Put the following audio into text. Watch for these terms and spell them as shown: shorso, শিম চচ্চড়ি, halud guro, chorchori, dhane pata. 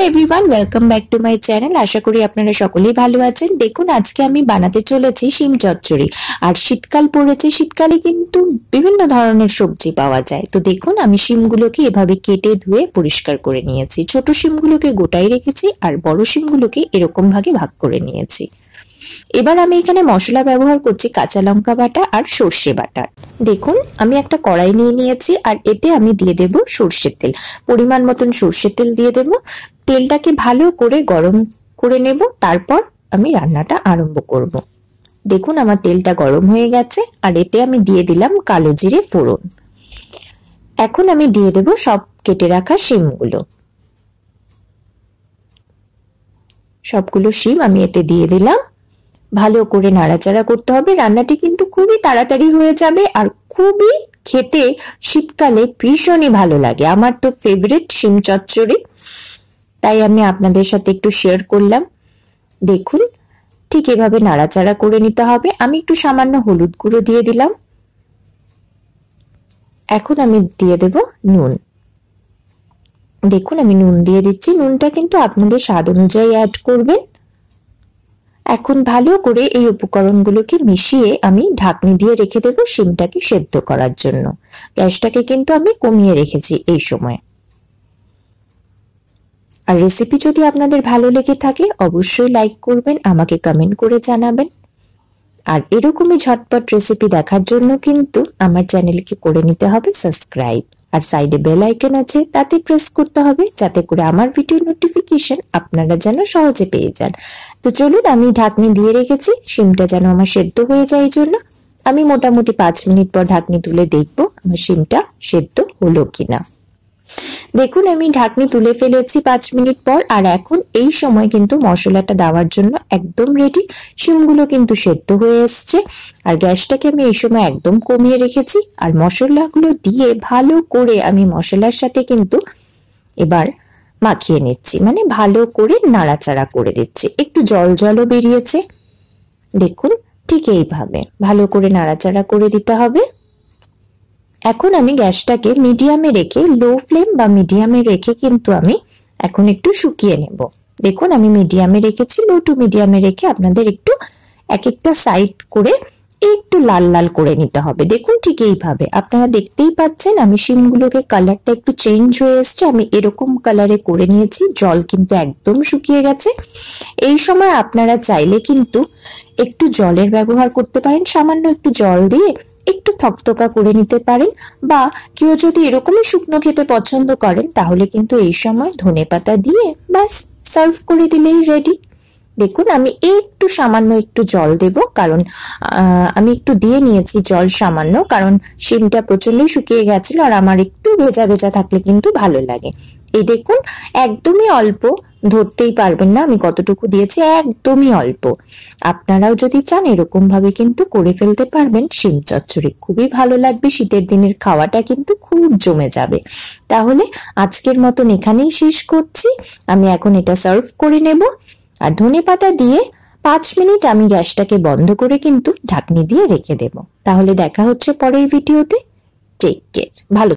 Everyone welcome back to my channel. आशा करी आपनारा सकलेई भालो आछेन। देखुन आजके आमी बानाते चलेछि शिम चच्चड़ी। और शीतकाल पड़ेछे, शीतकाले किन्तु विभिन्न धरनेर सब्जी पावा जाय। तो देखुन आमी शिमगुलोके एभाबे केटे धुए परिष्कार करे नियेछि। छोटो शिमगुलोके गोटाई रेखेछि और बड़ो शिमगुलोके एरकम भागे भाग करे नियेछि। এবার আমি এখানে মশলা ব্যবহার করছি কাঁচা লঙ্কা বাটা আর সরষে বাটা। দেখুন আমি একটা কড়াই নিয়ে নিয়েছি আর এতে আমি দিয়ে দেব সরষের তেল। পরিমাণ মতন সরষের তেল দিয়ে দেব। তেলটাকে ভালো করে গরম করে নেব, তারপর আমি রান্নাটা আরম্ভ করব। দেখুন আমার তেলটা গরম হয়ে গেছে আর এতে আমি দিয়ে দিলাম কালো জিরে ফোড়ন। এখন আমি দিয়ে দেব সব কেটে রাখা শিমগুলো। সবগুলো শিম আমি এতে দিয়ে দিলাম। ভালো করে নাড়াচাড়া করতে হবে। রান্নাটি কিন্তু খুবই তাড়াতাড়ি হয়ে যাবে আর খুবই খেতে শীতকালে ভীষণই ভালো লাগে। আমার তো ফেভারিট শিম চচ্চড়ি, তাই আমি আপনাদের সাথে একটু শেয়ার করলাম। দেখুন ঠিক এভাবে নাড়াচাড়া করে নিতে হবে। আমি একটু সামান্য হলুদ গুঁড়ো দিয়ে দিলাম। এখন আমি দিয়ে দেব নুন। দেখুন আমি নুন দিয়ে দিচ্ছি। নুনটা কিন্তু আপনাদের স্বাদ অনুযায়ী অ্যাড করবেন। এখন ভালো করে এই উপকরণগুলোকে মিশিয়ে আমি ঢাকনি দিয়ে রেখে দেব শিমটাকে সেদ্ধ করার জন্য। গ্যাসটাকে কিন্তু আমি কমিয়ে রেখেছি এই সময়। আর রেসিপি যদি আপনাদের ভালো লেগে থাকে অবশ্যই লাইক করবেন, আমাকে কমেন্ট করে জানাবেন। আর এরকমই ঝটপট রেসিপি দেখার জন্য কিন্তু আমার চ্যানেলকে করে নিতে হবে সাবস্ক্রাইব। আর সাইডে বেল আইকন আছে, তাতে প্রেস করতে হবে যাতে করে আমার ভিডিও নোটিফিকেশন আপনারা যেন সহজে পেয়ে যান। তো চলুন আমি ঢাকনি দিয়ে রেখেছি, শিমটা যেন আমার সেদ্ধ হয়ে যায়। এই জন্য আমি মোটামুটি 5 মিনিট পর ঢাকনি তুলে দেখবো আমার শিমটা সেদ্ধ হলো কিনা। দেখুন আমি ঢাকনি তুলে ফেলেছি 5 মিনিট পর। আর এখন এই সময় কিন্তু মশলাটা দেওয়ার জন্য একদম রেডি। শিমগুলো কিন্তু সেদ্ধ হয়ে এসছে। আর গ্যাসটাকে আমি এই সময় একদম কমিয়ে রেখেছি। আর মশলাগুলো দিয়ে ভালো করে আমি মশলার সাথে কিন্তু এবার মাখিয়ে নিচ্ছি, মানে ভালো করে নাড়াচাড়া করে দিচ্ছি। একটু জল জলও বেরিয়েছে। দেখুন ঠিক এইভাবে ভালো করে নাড়াচাড়া করে দিতে হবে। এখন আমি গ্যাসটাকে মিডিয়ামে রেখে লো ফ্লেম বা মিডিয়ামে রেখে কিন্তু আমি এখন একটু শুকিয়ে নেব। দেখুন আমি মিডিয়ামে রেখেছি, লো টু মিডিয়ামে রেখে আপনাদের একটু এক একটা সাইড করে একটু লাল লাল করে নিতে হবে। দেখুন ঠিক এইভাবে আপনারা দেখতেই পাচ্ছেন আমি শিমগুলোকে কালারটা একটু চেঞ্জ হয়ে এসছে। আমি এরকম কালারে করে নিয়েছি। জল কিন্তু একদম শুকিয়ে গেছে। এই সময় আপনারা চাইলে কিন্তু একটু জলের ব্যবহার করতে পারেন। সামান্য একটু জল দিয়ে একটু থকথকা করে নিতে পারেন। বা কেউ যদি এরকমই শুকনো খেতে পছন্দ করেন তাহলে কিন্তু এই সময় ধনে পাতা দিয়ে বাস সার্ভ করে দিলেই রেডি। দেখুন আমি একটু সামান্য একটু জল দেব, কারণ আমি একটু দিয়ে নিয়েছি জল সামান্য, কারণ শিমটা প্রচন্ড শুকিয়ে গেছিল। আর আমার একটু ভেজা ভেজা থাকলে কিন্তু ভালো লাগে। এই দেখুন একদমই অল্প, ধরতেই পারবেন না আমি কতটুকু দিয়েছি, একদমই অল্প। আপনারাও যদি চান এরকম ভাবে কিন্তু করে ফেলতে পারবেন। শিম চচ্চড়ি খুবই ভালো লাগবে। শীতের দিনের খাওয়াটা কিন্তু খুব জমে যাবে। তাহলে আজকের মতন এখানেই শেষ করছি। আমি এখন এটা সার্ভ করে নেব। আর ধনে পাতা দিয়ে 5 মিনিট আমি গ্যাসটাকে বন্ধ করে কিন্তু ঢাকনি দিয়ে রেখে দেব। তাহলে দেখা হচ্ছে পরের ভিডিওতে। টেক কেয়ার, ভালো।